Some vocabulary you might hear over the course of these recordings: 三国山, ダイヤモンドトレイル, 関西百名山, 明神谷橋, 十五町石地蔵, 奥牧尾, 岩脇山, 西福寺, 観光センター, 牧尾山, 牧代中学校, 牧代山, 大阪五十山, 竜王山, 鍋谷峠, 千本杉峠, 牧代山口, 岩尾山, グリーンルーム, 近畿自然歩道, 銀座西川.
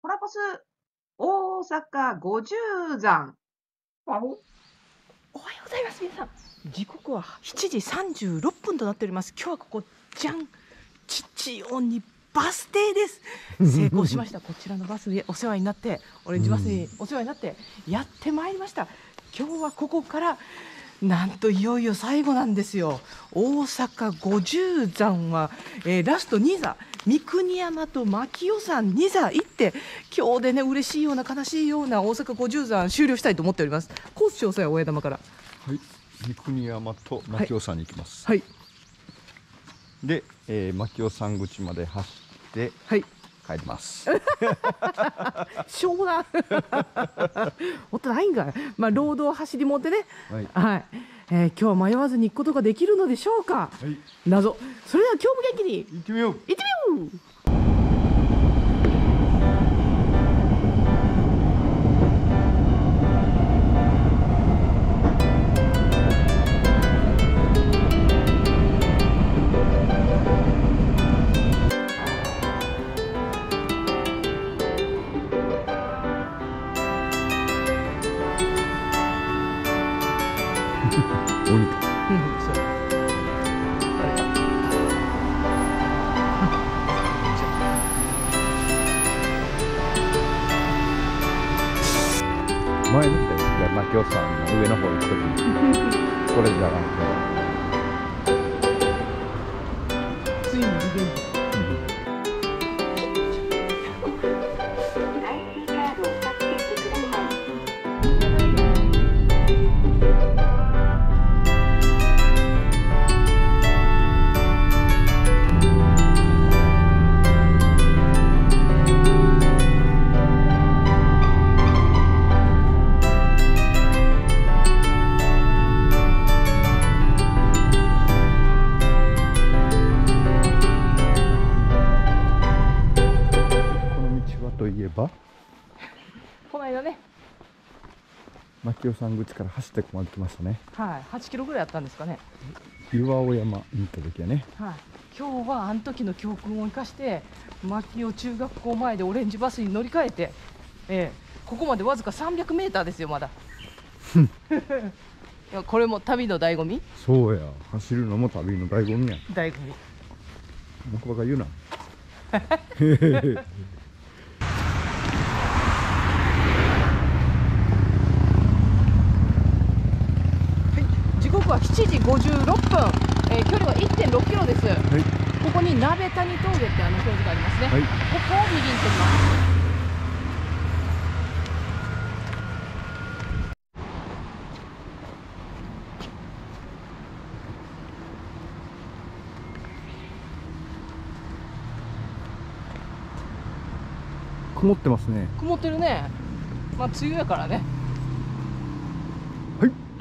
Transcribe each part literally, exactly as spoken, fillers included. コラボス大阪五十山。おはようございます皆さん。時刻はしちじさんじゅうろっぷんとなっております。今日はここじゃん、父鬼にバス停です。成功しました。こちらのバスでお世話になって、オレンジバスにお世話になってやってまいりました。今日はここからなんといよいよ最後なんですよ。大阪五十山は、えー、ラストに座、三国山と牧代山に座行って、今日でね、嬉しいような悲しいような大阪五十山終了したいと思っております。コース詳細は大江玉から。はい、三国山と牧代山に行きます。はい。はい、で、えー、牧代山口まで走って。はい。帰ります。しょうもな。音ないんかい。まあロードを走り持ってね。はい、はい、えー。今日は迷わずに行くことができるのでしょうか。はい、謎。それでは今日も元気に。行ってみよう。行ってみよう。前みたいですね、牧代山の上の方行くときにこれじゃなくてついにリベンジ。この間ね、牧代山口から走ってここまで来ましたね。はい、はちキロぐらいあったんですかね。岩尾山に行った時はね。はい、今日はあの時の教訓を生かして牧代中学校前でオレンジバスに乗り換えて、えー、ここまでわずかさんびゃくメーターですよまだ。いや、これも旅の醍醐味。そうや、走るのも旅の醍醐味や。醍醐味。僕ばっか言うな。しちじごじゅうろっぷん、えー、距離は いってんろくキロです。はい、ここに鍋谷峠ってあの表示がありますね。はい、ここを右に行ってきます。曇ってますね。曇ってるね。まあ梅雨やからね。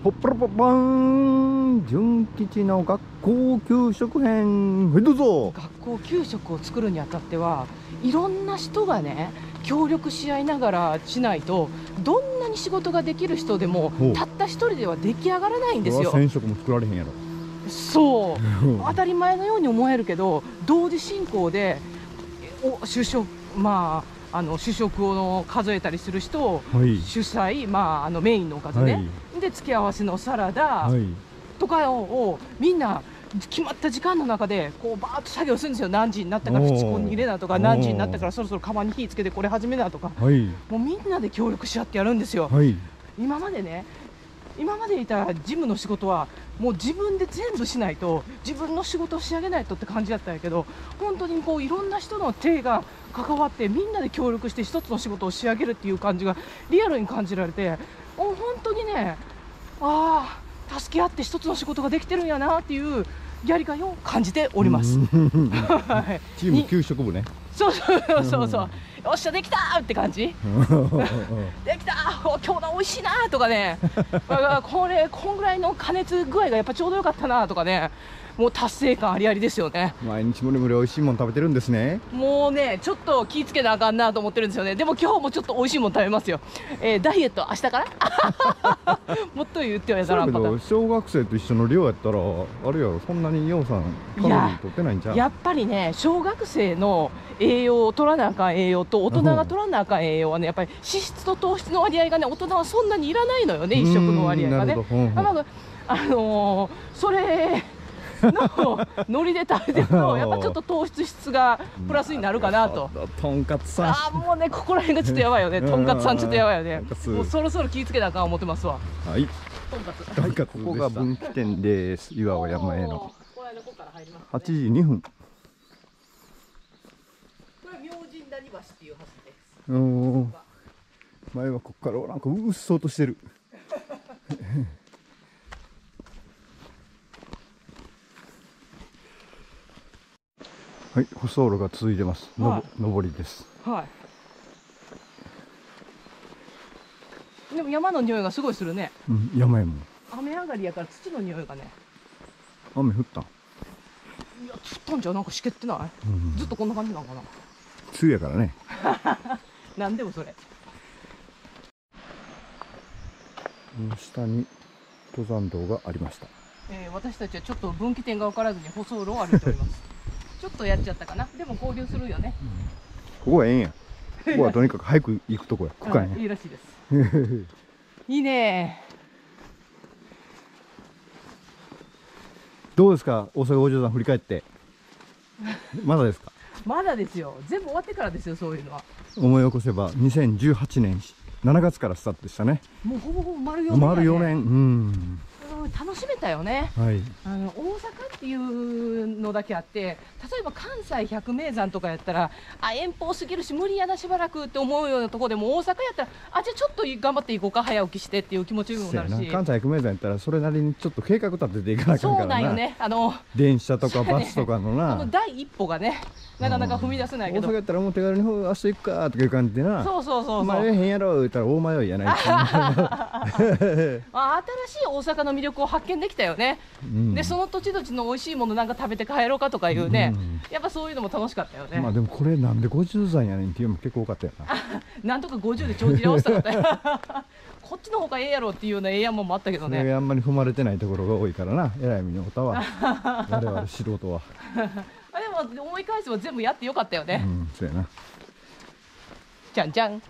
ポッポロポッパン、純吉の学校給食編。はい、どうぞ。学校給食を作るにあたっては、いろんな人がね、協力し合いながらしないと、どんなに仕事ができる人でも、たった一人では出来上がらないんですよ。せん食も作られへんやろ。そう、当たり前のように思えるけど、同時進行で、お、就職、まあ、あの主食を数えたりする人、はい、主菜、まあ、あのメインのおかずね。はい、で付け合わせのサラダとかをみんな決まった時間の中でこうバーッと作業するんですよ。何時になったから口コンに入れなとか、何時になったからそろそろ釜に火つけてこれ始めなとか、はい、もうみんなで協力し合ってやるんですよ。はい、今までね、今までいた事務の仕事はもう自分で全部しないと、自分の仕事を仕上げないとって感じだったんやけど、本当にこういろんな人の手が関わってみんなで協力して一つの仕事を仕上げるっていう感じがリアルに感じられて、本当にね、ああ、助け合って一つの仕事ができてるんやなっていうやりがいを感じております。はい、チーム給食部ね。そうそうそうそう、よっしゃできたーって感じ。できたー、今日の美味しいなーとかね。これこんぐらいの加熱具合がやっぱちょうどよかったなーとかね。もう達成感ありありですよね。毎日もりもり美味しいもの食べてるんですね。もうね、ちょっと気ぃつけなあかんなと思ってるんですよね。でも今日もちょっと美味しいもの食べますよ。えー、ダイエット明日からもっと言ってはやだらんパターン。小学生と一緒の量やったらあるやろ、そんなにようさんカロリー取ってないんじゃん。 や, やっぱりね、小学生の栄養を取らなあかん栄養と大人が取らなあかん栄養はね、やっぱり脂質と糖質の割合がね、大人はそんなにいらないのよね、一食の割合がね。あのー、それの海苔で食べてるとやっぱちょっと糖質質がプラスになるかなと。とんかつさん、ああもうね、ここら辺がちょっとやばいよね。とんかつさんちょっとやばいよね。もうそろそろ気ぃつけなあかん思ってますわ。はい、とんかつ、はい、ここが分岐点です。岩尾山へのはちじにふん。これは明神谷橋っていう橋です。おお、前はここからなんかうっそうとしてるはい、舗装路が続いてます。のぼ、はい、上りです。はい。でも山の匂いがすごいするね。うん、山へも。雨上がりやから土の匂いがね。雨降った。いや、降ったんじゃ、なんかしけってない。うん、ずっとこんな感じなのかな。梅雨やからね。なんでもそれ。下に登山道がありました。えー、私たちはちょっと分岐点が分からずに舗装路を歩いております。ちょっとやっちゃったかな。でも合流するよね。うん、ここはええんや。ここはとにかく早く行くとこや。ここやね。いいらしいです。いいね。どうですか、大阪五条さん振り返って。まだですか。まだですよ。全部終わってからですよ、そういうのは。思い起こせばにせんじゅうはちねんしちがつからスタートでしたね。もうほぼほぼ丸よねん、ね。丸よねん。うん。楽しめたよね、はい、あの大阪っていうのだけあって、例えば関西百名山とかやったら、あ遠方すぎるし無理やなしばらくって思うようなところでも、大阪やったらあじゃあちょっと頑張っていこうか、早起きしてっていう気持ちにもなるし、関西百名山やったらそれなりにちょっと計画立てていかなきゃいけないからな。そうなんよね、あの電車とかバスとかのな、ね、あの第一歩がねなかなか踏み出せないけど、うん、大阪やったらもう手軽に明日行くかという感じでな、そうそうそうそう、迷えへんやろ言ったら大迷いやない。新しい大阪の魅力を発見できたよね、うん、でその土地土地の美味しいものなんか食べて帰ろうかとかいうね、うん、やっぱそういうのも楽しかったよね。まあでもこれなんでごじゅうさいやねんっていうのも結構多かったよな。なんとかごじゅうで帳尻合わせたかったよこっちのほうがええやろっていうようなええやんもんもあったけどね。あんまり踏まれてないところが多いからな、えらいみのおたわ我々素人はでも思い返せば全部やってよかったよね。うん、そうやな。じゃんじゃん。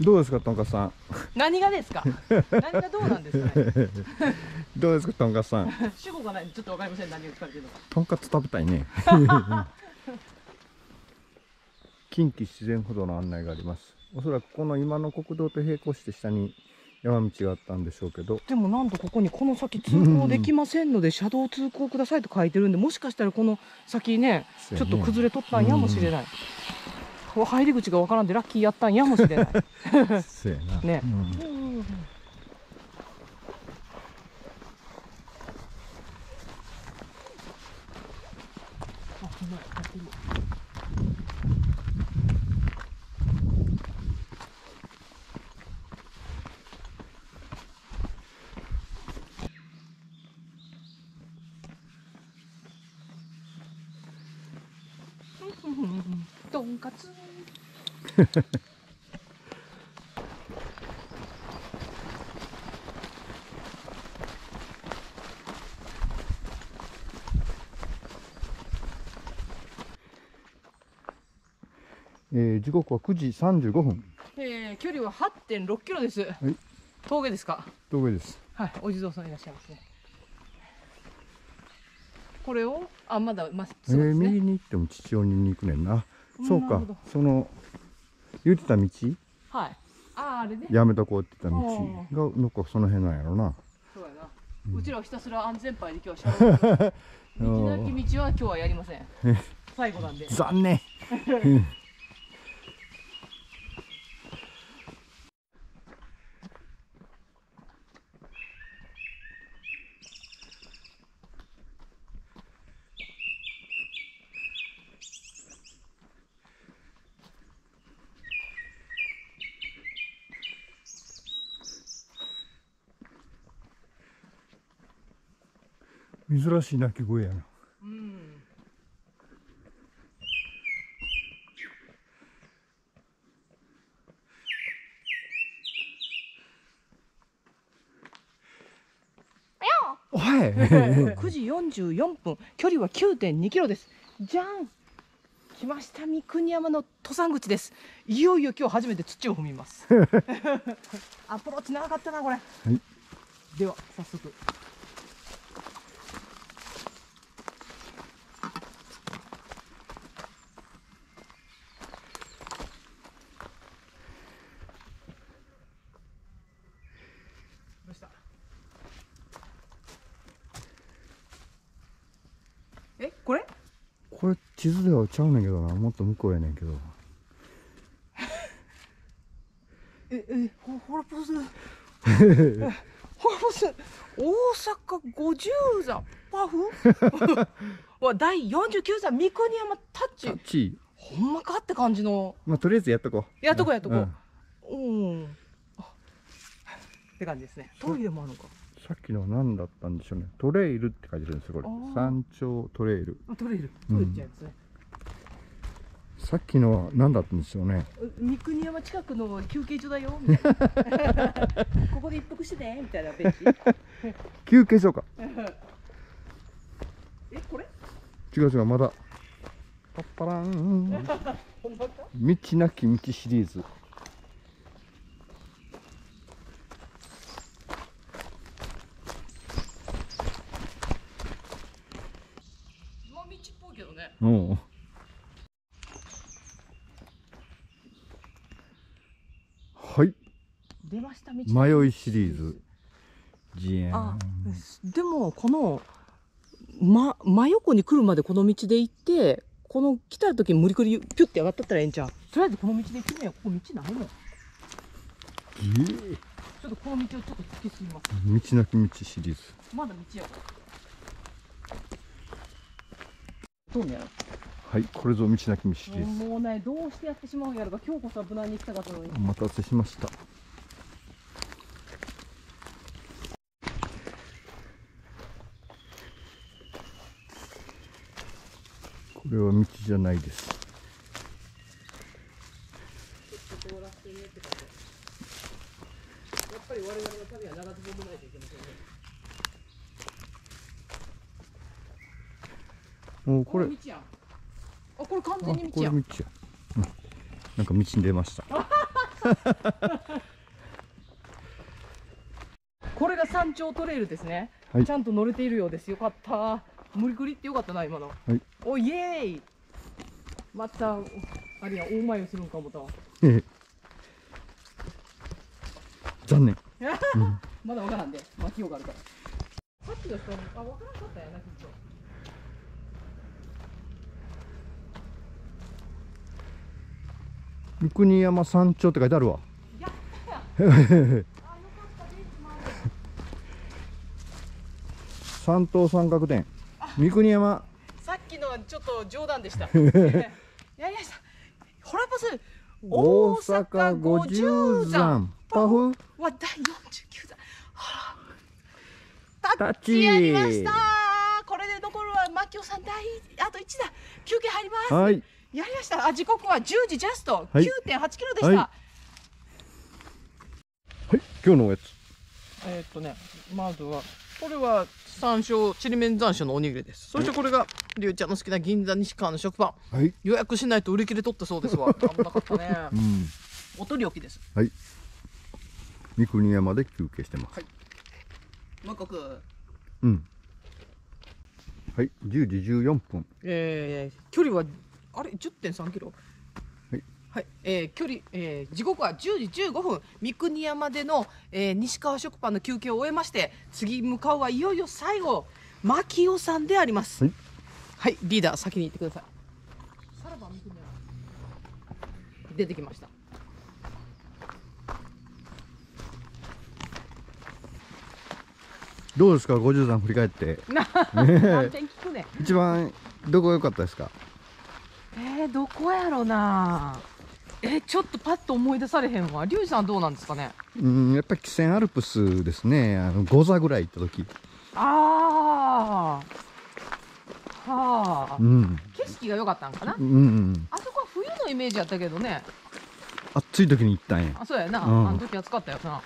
どうですか、とんかつさん。何がですか。何がどうなんですか、ね。どうですか、とんかつさん。主語がない、ちょっとわかりません、何を使っているのか。とんかつ食べたいね。近畿自然歩道の案内があります。おそらくこの今の国道と並行して下に山道があったんでしょうけど。でもなんとここにこの先通行できませんので、車道通行くださいと書いてるんで、もしかしたらこの先ね、ちょっと崩れとったんやもしれない。入り口がわからんでラッキーやったんやもしれない。ね。とんかつ。えー、時刻はくじさんじゅうごふん。えー、距離は はってんろくキロです。はい、峠ですか。峠です。はい、お地蔵さんいらっしゃいますね。これを、あ、まだまっすぐですね。えー、右に行っても父親に行くねんな。そうか、その言ってた道、はい、ああれね、やめとこうって言った道がなんかその辺なんやろな。そうやな、うん、うちらはひたすら安全牌で今日はしゃべる。道なき道は今日はやりません最後なんで残念珍しい鳴き声やな。うん。はい。くじよんじゅうよんぷん、距離は きゅうてんにキロです。じゃん。来ました、三国山の登山口です。いよいよ今日初めて土を踏みます。アプローチ長かったな、これ。はい、では、早速。え、これこれ地図ではちゃうねんけどな、もっと向こうやねんけどええ、ほ、ほらポスほらポス大阪五十座パフわだいよんじゅうきゅうざ三国山タッチタッチほんまかって感じの。まあとりあえずやっとこうやっとこうやっとこう、うん、うんって感じですね。トイレもあるのか。さっきの何だったんでしょうね。トレイルって書いてるんですよ、これ。山頂トレイル。あ、トレイル。うん、さっきのは何だったんでしょうね。三国山近くの休憩所だよ。みたいなここで一服してねみたいなベンチ。休憩所か。え、これ？違う違う、まだ。パッパラン。道なき道シリーズ。おう、はい出ました。迷いシリーズ。あ、でもこの、ま、真横に来るまでこの道で行って、この来た時に無理くりピュッて上がったったらええんちゃう。とりあえずこの道で行ってみよう。ここ道ないもん。ええー、ちょっとこの道をちょっと突き進みます。道なき道シリーズ。まだ道やから。はい、これぞ道なき道です。もうね、どうしてやってしまうんやろか。今日こそは無難に来たかったのに。お待たせしました。これは道じゃないです。やっぱり我々の旅は長ズボンもないといけませんね。もうこれ、あ、これ完全に道や。これ道や。うん、なんか道に出ました。これが山頂トレイルですね。はい、ちゃんと乗れているようです。よかった。無理くりってよかったな、今の。はい、お、イエーイ。また、あれや、大前をするんかもた。ええ。残念。うん、まだわからんで、巻きようがあるから。さっきの人、あ、わからんかったやな、きっと。三国山山頂って書いてあるわ。やったや。三等三角点。三国山。さっきのはちょっと冗談でした。やりました。ホラパス。大阪五十山。パフ。はだいよんじゅうきゅうざん。タッチやりました。これで残るはマキオさん第あといちだ。休憩入ります。はい。やりました。あ、時刻はじゅうじジャスト、はい、きゅうてんはちキロでした。はい、はい、今日のおやつ。えっとね、まずはこれは山椒ちりめん山椒のおにぎりです。そしてこれがりゅうちゃんの好きな銀座西川の食パン。はい、予約しないと売り切れ取ったそうですわ。危なかったね。うん、お取り置きです。はい。三国山で休憩してます。はい、もう一個。うん。はい、じゅうじじゅうよんぷん。ええー、距離は。あれ じゅってんさんキロ。はい、はい、えー、距離、えー、時刻はじゅうじじゅうごふん、三国山での、えー、西川食パンの休憩を終えまして、次向かうはいよいよ最後、牧尾さんであります。はい、はい、リーダー先に行ってください。さらば三国山出てきました。どうですか、ごじゅうさん振り返って一番どこが良かったですか？えー、どこやろうな。えー、ちょっとパッと思い出されへんわ。リュウジさんどうなんですかね。うん、やっぱり汽船アルプスですね。あのゴザぐらい行った時。ああ、はあ、うん、景色が良かったんかな、うんうん、あそこは冬のイメージやったけどね、暑い時に行ったんや。あ、そうやな、うん、あの時暑かったよな。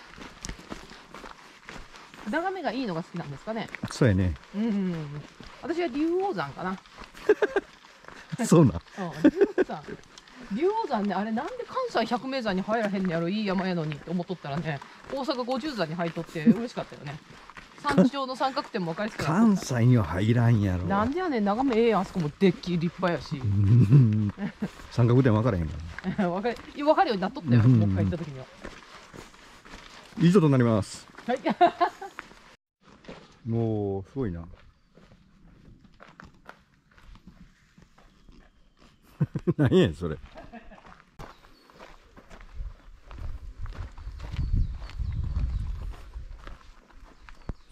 眺めがいいのが好きなんですかね。そうやね、うんうん、私は竜王山かな。そうな、うん、竜王山竜王山ね、あれなんで関西百名山に入らへんのやろ、いい山やのにって思っとったらね、大阪五十山に入っとって嬉しかったよね。山頂の三角点も分かりつつ関西には入らんやろ。なんでやねん、眺めええやん、あそこもデッキ立派やし。三角点分からへんから分かる、分かるようになっとったよ、もう一回行った時には。以上となります。はい。もうすごいな。何やそれ。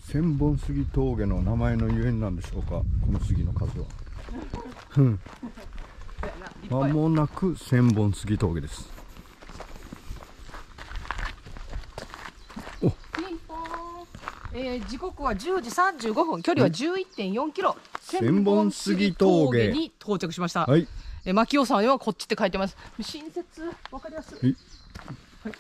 千本杉峠の名前のゆえんなんでしょうか、この杉の数は。まもなく千本杉峠です。お、えー、時刻はじゅうじさんじゅうごふん、距離は じゅういってんよんキロ、千本杉峠に到着しました。はい、え、牧尾さんはこっちって書いてます。親切、わかりやすい。はい、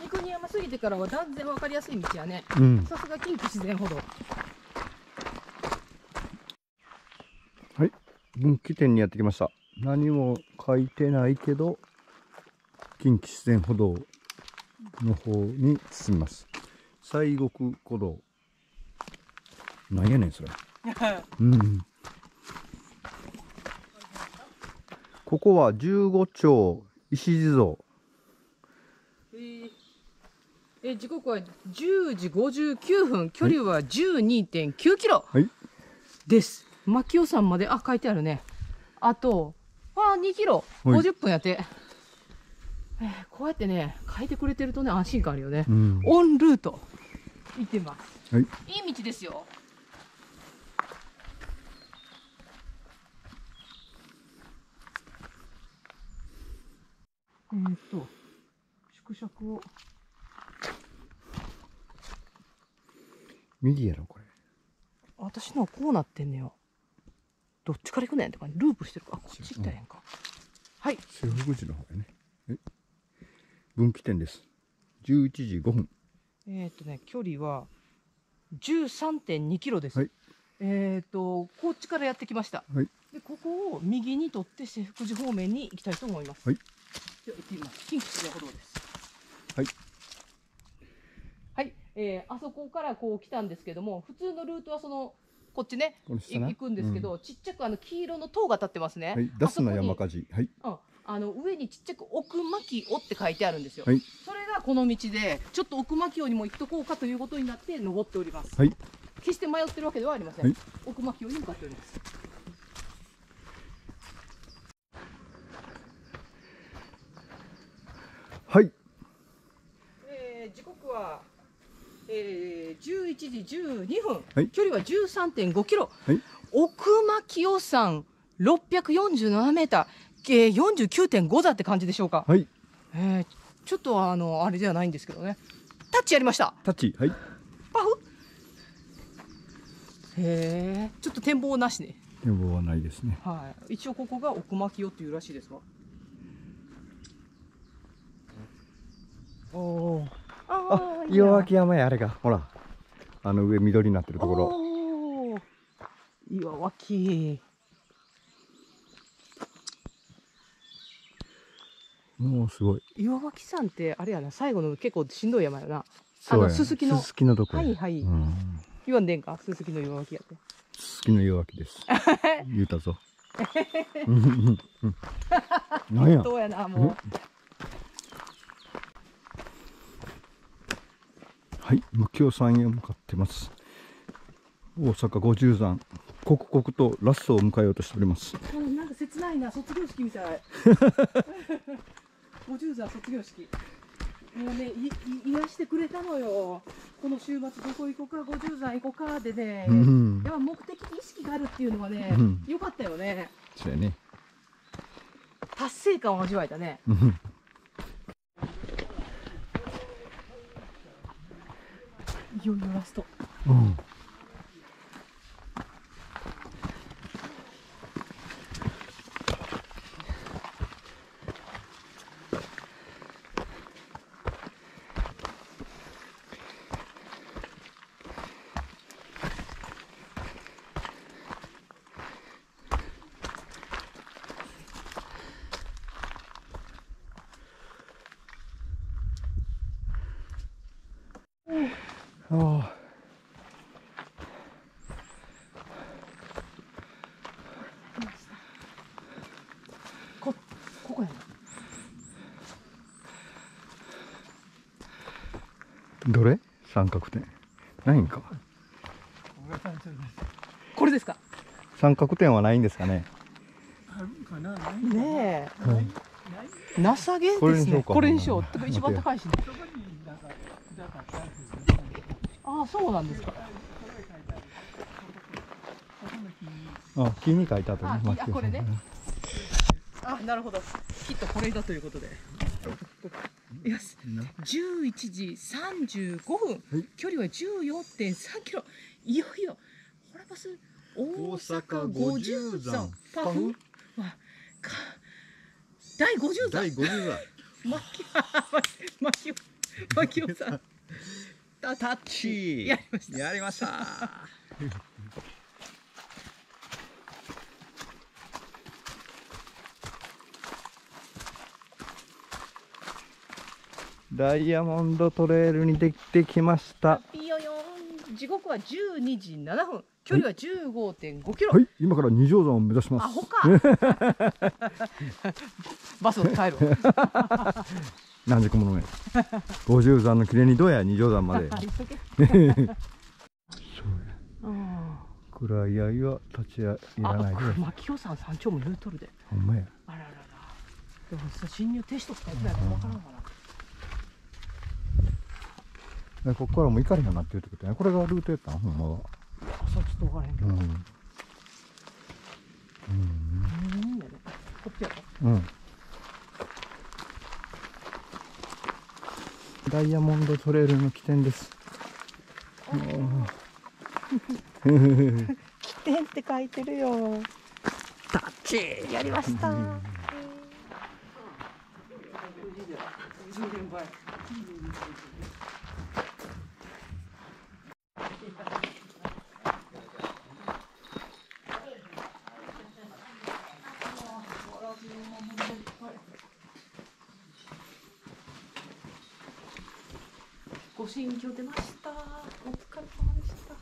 三国山過ぎてからは断然わかりやすい道やね。さすが近畿自然歩道。はい、分岐点にやってきました。何も書いてないけど、近畿自然歩道の方に進みます。西国古道。なんやねん、それ。うん。ここは十五町石地蔵。えー、え、時刻はじゅうじごじゅうきゅうふん、距離は じゅうにてんきゅうキロ。はい。です。牧尾山まで、あ、書いてあるね。あと。ああ、にキロ、ごじゅっぷんやって、えー、こうやってね、書いてくれてるとね、安心感あるよね。うん、オンルート、行ってます。はい、いい道ですよ。えーっと、縮尺を。右やろ、これ。私のはこうなってんねよ。どっちから行くねんってか、ループしてるか、こっち行ったらええんか。はい。西福寺の方やね。え。分岐点です。じゅういちじごふん。えっとね、距離は。じゅうさんてんにキロです。はい、えっと、こっちからやってきました。はい、で、ここを右に取って、西福寺方面に行きたいと思います。はい。では行ってみます。近畿自然歩道です。はい。はい、えー、あそこからこう来たんですけども、普通のルートはその。こっちね、行くんですけど、うん、ちっちゃくあの黄色の塔が立ってますね。はい、出すな山火事。はい。うん、あの上にちっちゃく奥牧尾って書いてあるんですよ。はい、それがこの道で、ちょっと奥牧尾にも行っとこうかということになって登っております。はい。決して迷ってるわけではありません。はい、奥牧尾に向かっております。はい。えー、時刻は。えー、じゅういちじじゅうにふん、はい、距離は じゅうさんてんごキロ、はい、奥牧尾山ろっぴゃくよんじゅうななメーター、えー、よんじゅうきゅうてんご 座って感じでしょうか。はい、えー、ちょっとあのあれではないんですけどね、タッチやりました。タッチ、はい、パフ。へえ、ちょっと展望はなしね。展望はないですね。はい、一応ここが奥牧尾っていうらしいですわ。おお、あ、岩脇山や、あれがほらあの上緑になってるところ、岩脇。もうすごい。岩脇さんってあれやな、最後の結構しんどい山やな。あのすすきの、すすきのとこ、はいはい、うん、言わんでんか、すすきの岩脇やって。すすきの岩脇です。言うたぞ。なんや。どうやな、もう。はい、牧尾山へ向かってます。大阪五十山、刻々とラストを迎えようとしております。なんか切ないな、卒業式みたい。五十山卒業式、もうね、い癒してくれたのよ。この週末どこ行こうか、ごじゅうさん行こうかでね、うん、やっぱ目的意識があるっていうのはね、うん、よかったよね。そうやね。達成感を味わえたね。いよいよラスト。うん。どれ？三角点ないんか。これですか？三角点はないんですかね。ねえ。なさげですね。これにしよう。一番高いし。ああ、そうなんですか。あ、木に書いてあったね。あ、これね。あ、なるほど。きっとこれだということで。よし、じゅういちじさんじゅうごふん、はい、距離は じゅうよんてんさんキロ。いよいよホラパス大阪五十山パフはか第五十山第五十山マキマキマキオさんタタッチやりましたやりましたダイヤモンドトレイルにできてきました。時刻はじゅうにじななふん、距離は じゅうごてんごキロ。はい、今から二条山を目指します。あ、ほか。バスを帰ろう。何時間ものね。五十山のきれいにどうや二条山まで。暗い合いは立ちやいらないで。マキオさん山頂も言うとるで。ほんまや。あららら。でもさ進入停止とか言ってないからわからんかな。ここからもう行かれへんようになってるってことね。これがルートやったんほんまは。いや、そうちょっと分からへんけど。うん。うん。こっちやろ。うん。ダイヤモンドトレイルの起点です。起点って書いてるよ。タッチやりました。じゅうねんまえ。ご新居出ました。お疲れ様でした。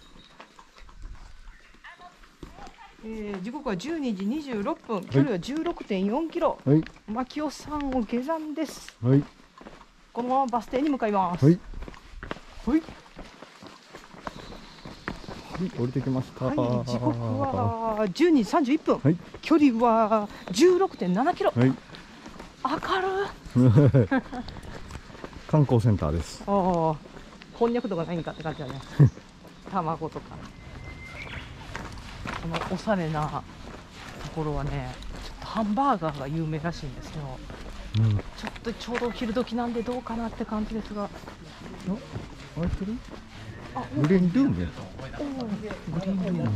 えー、時刻はじゅうにじにじゅうろっぷん、距離は じゅうろくてんよんキロ。はい。マキオさんを下山です。はい。このままバス停に向かいます。はい。はい。はい、降りてきました。はい、時刻はじゅうにじさんじゅういっぷん。はい。距離は じゅうろくてんななキロ。はい。明るい。観光センターです。ああ、こんにゃくとかないんかって感じだね。卵とか。このおしゃれなところはね、ちょっとハンバーガーが有名らしいんですよ。うん、ちょっとちょうど昼時なんでどうかなって感じですが。開いてる？あ、グリーンルームやった。グリーンルーム。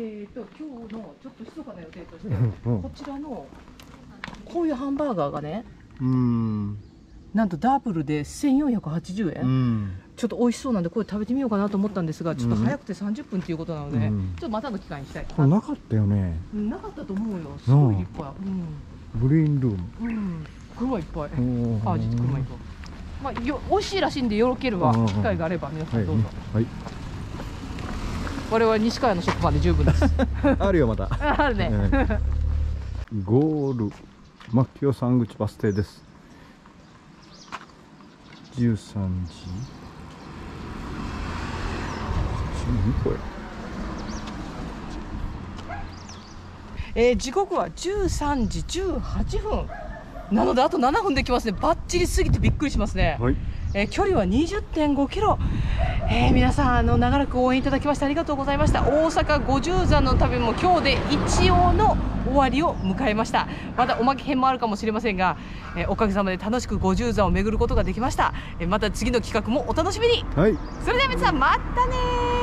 えーと今日のちょっとひそかな予定として、うん、こちらのこういうハンバーガーがね、うん、なんとダブルでせんよんひゃくはちじゅうえん、うん、ちょっと美味しそうなんでこれ食べてみようかなと思ったんですが、ちょっと早くてさんじゅっぷんということなので、うん、ちょっとまたの機会にしたい。これなかったよね。なかったと思うよ。すごいいっぱい。グリーンルーム。うん。車いっぱい。あ、実車いっぱい。まあよ美味しいらしいんでよろけるわ。機会があれば皆さんどうぞ。はい。はい我々西川のショップまで十分です。あるよまた。あるね。ゴールマキオ山口バス停です。じゅうさんじ。何これ。えー、時刻はじゅうさんじじゅうはっぷんなので、あとななふんできますね。ばっちり過ぎてびっくりしますね。はい、えー、距離は にじゅってんごキロ、えー、皆さんあの長らく応援いただきましてありがとうございました。大阪五十山の旅も今日で一応の終わりを迎えました。またおまけ編もあるかもしれませんが、えー、おかげさまで楽しく五十山を巡ることができました。えー、また次の企画もお楽しみに。はい、それでは皆さんまたねー。